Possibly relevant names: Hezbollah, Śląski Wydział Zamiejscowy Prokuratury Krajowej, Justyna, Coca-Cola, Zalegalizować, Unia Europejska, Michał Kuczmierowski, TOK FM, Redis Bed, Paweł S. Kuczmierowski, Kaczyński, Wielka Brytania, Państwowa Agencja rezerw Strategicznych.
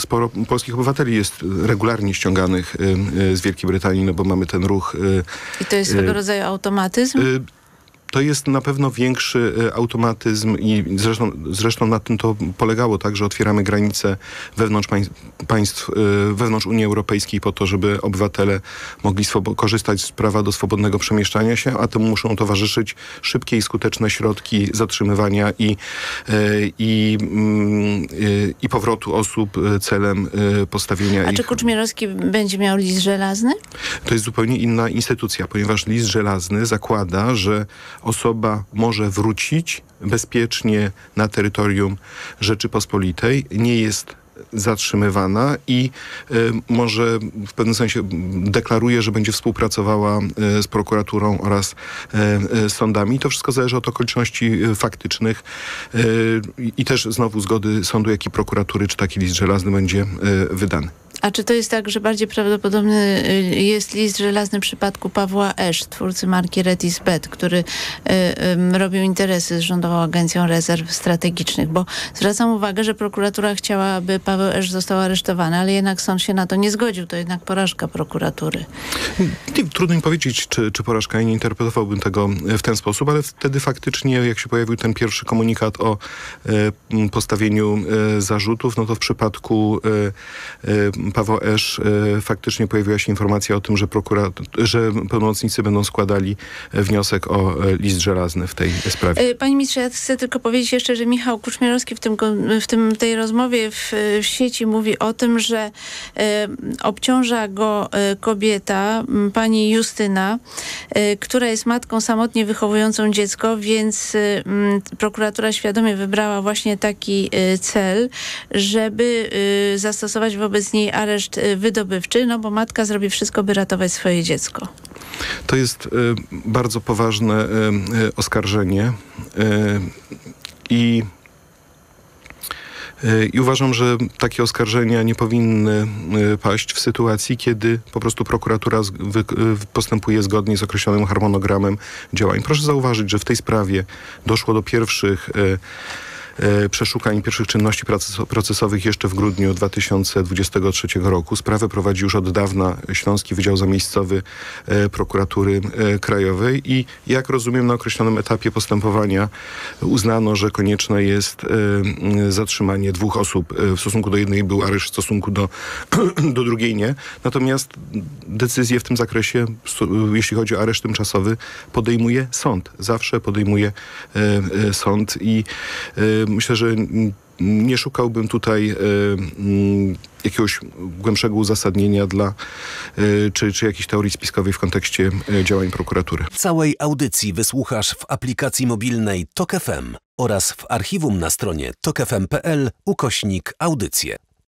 sporo polskich obywateli jest regularnie ściąganych z Wielkiej Brytanii, no bo mamy ten ruch. I to jest swego rodzaju automatyzm? To jest na pewno większy automatyzm i zresztą na tym to polegało, tak, że otwieramy granice wewnątrz państw, wewnątrz Unii Europejskiej po to, żeby obywatele mogli korzystać z prawa do swobodnego przemieszczania się, a temu muszą towarzyszyć szybkie i skuteczne środki zatrzymywania i powrotu osób celem postawienia ich. A czy Kuczmierowski będzie miał list żelazny? To jest zupełnie inna instytucja, ponieważ list żelazny zakłada, że osoba może wrócić bezpiecznie na terytorium Rzeczypospolitej, nie jest zatrzymywana i może w pewnym sensie deklaruje, że będzie współpracowała z prokuraturą oraz sądami. To wszystko zależy od okoliczności faktycznych i też znowu zgody sądu, jak i prokuratury, czy taki list żelazny będzie wydany. A czy to jest tak, że bardziej prawdopodobny jest list żelazny w przypadku Pawła S., twórcy marki Redis Bed, który robił interesy z Rządową Agencją Rezerw Strategicznych? Bo zwracam uwagę, że prokuratura chciała, aby Paweł S. został aresztowany, ale jednak sąd się na to nie zgodził. To jednak porażka prokuratury. Trudno mi powiedzieć, czy porażka. Ja nie interpretowałbym tego w ten sposób, ale wtedy faktycznie, jak się pojawił ten pierwszy komunikat o postawieniu zarzutów, no to w przypadku Pawła S. faktycznie pojawiła się informacja o tym, że pełnomocnicy będą składali wniosek o list żelazny w tej sprawie. Panie ministrze, ja chcę tylko powiedzieć jeszcze, że Michał Kuczmierowski w tej rozmowie w sieci mówi o tym, że obciąża go kobieta, pani Justyna, która jest matką samotnie wychowującą dziecko, więc prokuratura świadomie wybrała właśnie taki cel, żeby zastosować wobec niej areszt wydobywczy, no bo matka zrobi wszystko, by ratować swoje dziecko. To jest bardzo poważne oskarżenie i uważam, że takie oskarżenia nie powinny paść w sytuacji, kiedy po prostu prokuratura postępuje zgodnie z określonym harmonogramem działań. Proszę zauważyć, że w tej sprawie doszło do pierwszych przeszukań, pierwszych czynności procesowych jeszcze w grudniu 2023 roku. Sprawę prowadzi już od dawna Śląski Wydział Zamiejscowy Prokuratury Krajowej i jak rozumiem, na określonym etapie postępowania uznano, że konieczne jest zatrzymanie dwóch osób. W stosunku do jednej był areszt, w stosunku do drugiej nie. Natomiast decyzję w tym zakresie, jeśli chodzi o areszt tymczasowy, podejmuje sąd. Zawsze podejmuje sąd i myślę, że nie szukałbym tutaj jakiegoś głębszego uzasadnienia dla czy jakiejś teorii spiskowej w kontekście działań prokuratury. Całej audycji wysłuchasz w aplikacji mobilnej TOK FM oraz w archiwum na stronie tokfm.pl/audycje.